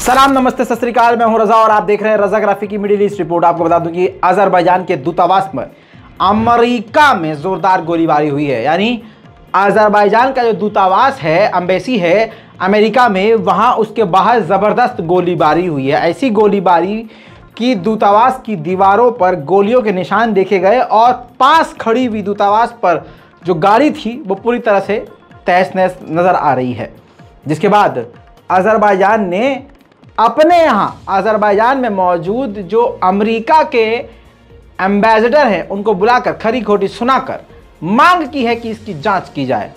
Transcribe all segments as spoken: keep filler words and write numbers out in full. सलाम नमस्ते सत श्री अकाल, मैं हूं रजा और आप देख रहे हैं रजा ग्राफी की मिडिल ईस्ट रिपोर्ट। आपको बता दूं कि अज़रबैज़ान के दूतावास में अमेरिका में जोरदार गोलीबारी हुई है। यानी अज़रबैज़ान का जो दूतावास है, एम्बेसी है अमेरिका में, वहां उसके बाहर ज़बरदस्त गोलीबारी हुई है। ऐसी गोलीबारी कि दूतावास की दीवारों पर गोलियों के निशान देखे गए और पास खड़ी हुई दूतावास पर जो गाड़ी थी वो पूरी तरह से तहस नहस नज़र आ रही है। जिसके बाद अज़रबैज़ान ने अपने यहाँ अज़रबैजान में मौजूद जो अमेरिका के एम्बेसडर हैं उनको बुलाकर खरी खोटी सुनाकर मांग की है कि इसकी जांच की जाए।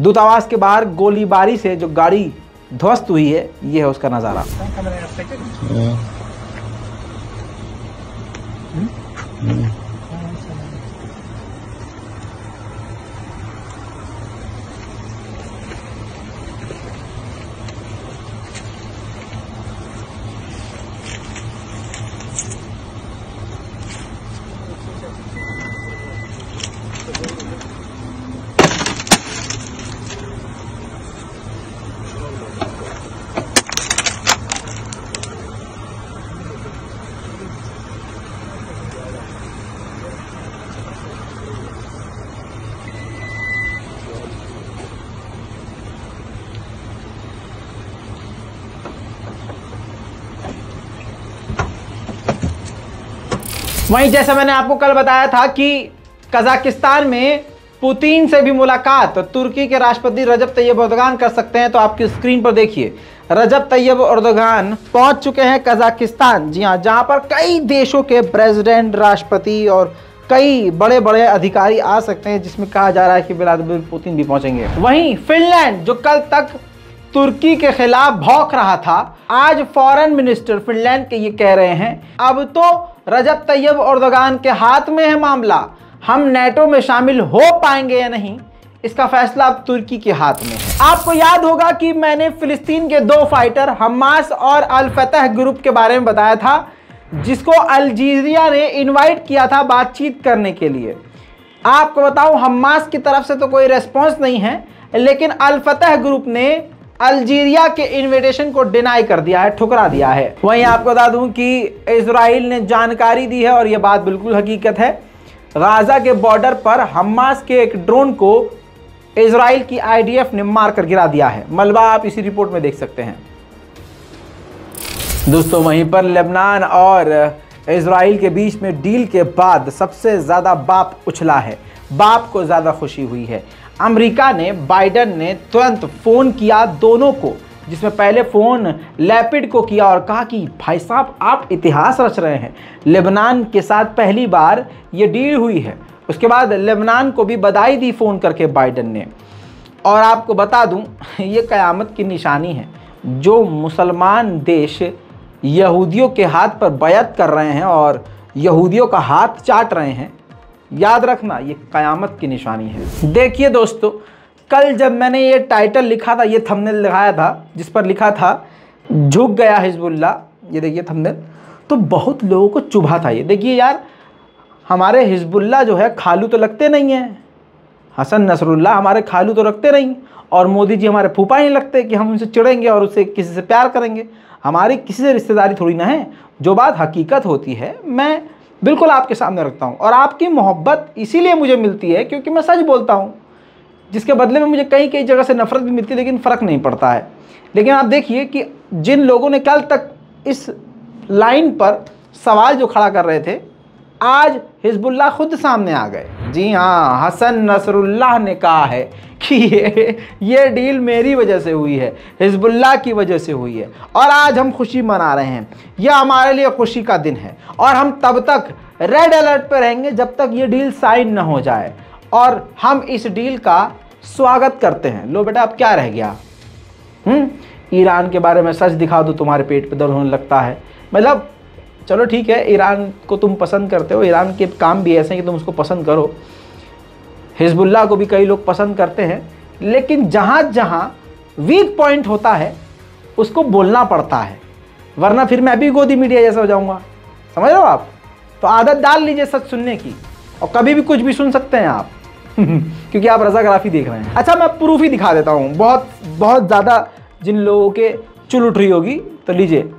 दूतावास के बाहर गोलीबारी से जो गाड़ी ध्वस्त हुई है, ये है उसका नज़ारा। वहीं जैसा मैंने आपको कल बताया था कि कजाकिस्तान में पुतिन से भी मुलाकात तुर्की के राष्ट्रपति रजब तैयब एर्दोगान कर सकते हैं, तो आपकी स्क्रीन पर देखिए रजब तैयब एर्दोगान पहुंच चुके हैं कजाकिस्तान। जी हां, जहां पर कई देशों के प्रेसिडेंट, राष्ट्रपति और कई बड़े बड़े अधिकारी आ सकते हैं, जिसमें कहा जा रहा है कि व्लादिमिर पुतिन भी पहुँचेंगे। वहीं फिनलैंड, जो कल तक तुर्की के खिलाफ भौंक रहा था, आज फॉरेन मिनिस्टर फिनलैंड के ये कह रहे हैं अब तो रजब तैयब एर्दोगान के हाथ में है मामला, हम नेटो में शामिल हो पाएंगे या नहीं इसका फैसला अब तुर्की के हाथ में है। आपको याद होगा कि मैंने फिलिस्तीन के दो फाइटर हमास और अल-फतह ग्रुप के बारे में बताया था, जिसको अलजीरिया ने इन्वाइट किया था बातचीत करने के लिए। आपको बताऊं, हमास की तरफ से तो कोई रेस्पॉन्स नहीं है, लेकिन अल-फतह ग्रुप ने अलजीरिया के इनविटेशन को डिनाई कर दिया है, ठुकरा दिया है। वहीं आपको बता दूं कि इसराइल ने जानकारी दी है और ये बात बिल्कुल हकीकत है, गाजा के बॉर्डर पर हमास के एक ड्रोन को इसराइल की आईडीएफ ने मारकर गिरा दिया है। मलबा आप इसी रिपोर्ट में देख सकते हैं। दोस्तों, वहीं पर लेबनान और इसराइल के बीच में डील के बाद सबसे ज़्यादा बाप उछला है, बाप को ज़्यादा खुशी हुई है। अमेरिका ने, बाइडेन ने तुरंत फ़ोन किया दोनों को, जिसमें पहले फ़ोन लैपिड को किया और कहा कि भाई साहब आप इतिहास रच रहे हैं, लेबनान के साथ पहली बार ये डील हुई है। उसके बाद लेबनान को भी बधाई दी फ़ोन करके बाइडेन ने। और आपको बता दूं, ये क़यामत की निशानी है, जो मुसलमान देश यहूदियों के हाथ पर बैत कर रहे हैं और यहूदियों का हाथ चाट रहे हैं, याद रखना ये क़यामत की निशानी है। देखिए दोस्तों, कल जब मैंने ये टाइटल लिखा था, ये थंबनेल लगाया था जिस पर लिखा था झुक गया हिज़्बुल्लाह, ये देखिए थंबनेल, तो बहुत लोगों को चुभा था ये। देखिए यार, हमारे हिज़्बुल्लाह जो है खालू तो लगते नहीं हैं, हसन नसरुल्लाह हमारे खालू तो रखते नहीं, और मोदी जी हमारे फूफा नहीं लगते कि हम उनसे चिड़ेंगे और उससे किसी से प्यार करेंगे। हमारी किसी से रिश्तेदारी थोड़ी ना है। जो बात हकीकत होती है मैं बिल्कुल आपके सामने रखता हूँ, और आपकी मोहब्बत इसीलिए मुझे मिलती है क्योंकि मैं सच बोलता हूँ, जिसके बदले में मुझे कई कई जगह से नफरत भी मिलती है, लेकिन फ़र्क नहीं पड़ता है। लेकिन आप देखिए कि जिन लोगों ने कल तक इस लाइन पर सवाल जो खड़ा कर रहे थे, आज हिज़्बुल्लाह खुद सामने आ गए। जी हाँ, हसन नसरुल्लाह ने कहा है कि ये ये डील मेरी वजह से हुई है, हिज़्बुल्लाह की वजह से हुई है, और आज हम खुशी मना रहे हैं। यह हमारे लिए खुशी का दिन है और हम तब तक रेड अलर्ट पर रहेंगे जब तक ये डील साइन न हो जाए, और हम इस डील का स्वागत करते हैं। लो बेटा, अब क्या रह गया? ईरान के बारे में सच दिखा दो, तुम्हारे पेट पर दर्द होने लगता है। मतलब चलो ठीक है, ईरान को तुम पसंद करते हो, ईरान के काम भी ऐसे हैं कि तुम उसको पसंद करो, हिज़्बुल्लाह को भी कई लोग पसंद करते हैं, लेकिन जहाँ जहाँ वीक पॉइंट होता है उसको बोलना पड़ता है, वरना फिर मैं भी गोदी मीडिया जैसा हो जाऊँगा, समझ रहे हो आप? तो आदत डाल लीजिए सच सुनने की, और कभी भी कुछ भी सुन सकते हैं आप क्योंकि आप रज़ाग्राफी देख रहे हैं। अच्छा, मैं प्रूफ ही दिखा देता हूँ। बहुत बहुत ज़्यादा जिन लोगों के चुल उठ रही होगी। तो लीजिए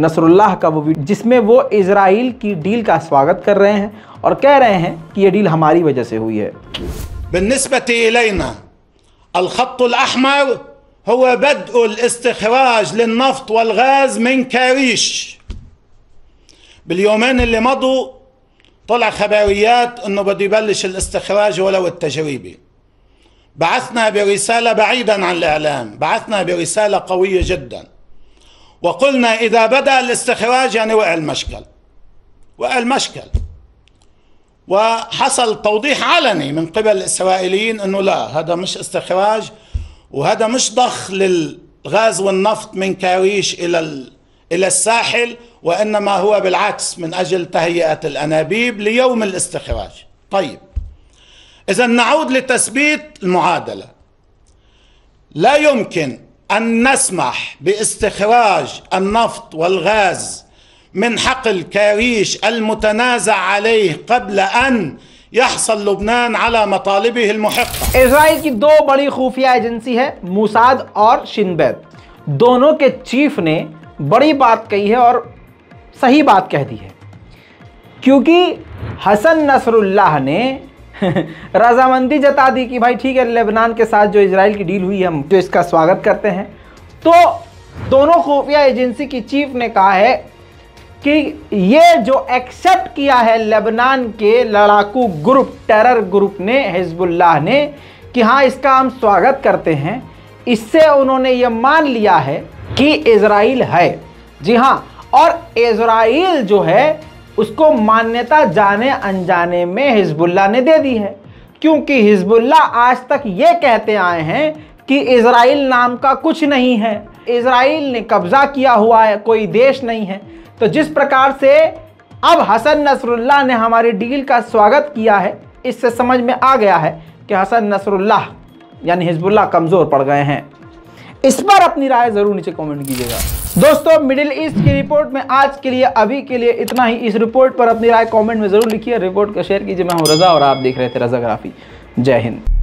नसरुल्लाह का वो वीडियो जिसमें वो इसराइल की डील का स्वागत कर रहे हैं और कह रहे हैं कि ये डील हमारी वजह से हुई है। بعثنا برسالة بعيدا عن الإعلام، بعثنا برسالة قوية جدا وقلنا إذا بدأ الاستخراج يعني وقع المشكل وقع المشكل وحصل توضيح علني من قبل الإسرائيليين أنه لا، هذا مش استخراج وهذا مش ضخ للغاز والنفط من كاريش إلى إلى الساحل، وإنما هو بالعكس من أجل تهيئة الأنابيب ليوم الاستخراج. طيب إذا نعود لتثبيت المعادلة، لا يمكن أن نسمح باستخراج النفط والغاز من حقل كاريش المتنازع عليه قبल أن يحصل لبنان على مطالبه المحقة। इसराइल की दो बड़ी खुफिया एजेंसी है मुसाद और शिनबेट, दोनों के चीफ ने बड़ी बात कही है और सही बात कह दी है, क्योंकि हसन नसरुल्लाह ने रजामंदी जता दी कि भाई ठीक है लेबनान के साथ जो इसराइल की डील हुई है हम जो इसका स्वागत करते हैं। तो दोनों खुफिया एजेंसी की चीफ ने कहा है कि ये जो एक्सेप्ट किया है लेबनान के लड़ाकू ग्रुप टेरर ग्रुप ने हिज़्बुल्लाह ने कि हाँ इसका हम स्वागत करते हैं, इससे उन्होंने ये मान लिया है कि इसराइल है। जी हाँ, और इसराइल जो है उसको मान्यता जाने अनजाने में हिज़्बुल्लाह ने दे दी है, क्योंकि हिज़्बुल्लाह आज तक ये कहते आए हैं कि इसराइल नाम का कुछ नहीं है, इसराइल ने कब्ज़ा किया हुआ है, कोई देश नहीं है। तो जिस प्रकार से अब हसन नसरुल्लाह ने हमारी डील का स्वागत किया है, इससे समझ में आ गया है कि हसन नसरुल्लाह यानी हिज़्बुल्लाह कमज़ोर पड़ गए हैं। इस पर अपनी राय ज़रूर नीचे कमेंट कीजिएगा। दोस्तों मिडिल ईस्ट की रिपोर्ट में आज के लिए अभी के लिए इतना ही। इस रिपोर्ट पर अपनी राय कमेंट में ज़रूर लिखिए, रिपोर्ट को शेयर कीजिए। मैं हूँ रजा और आप देख रहे थे रजा ग्राफी। जय हिंद।